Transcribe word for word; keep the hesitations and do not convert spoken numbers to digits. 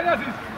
Nein, Aziz!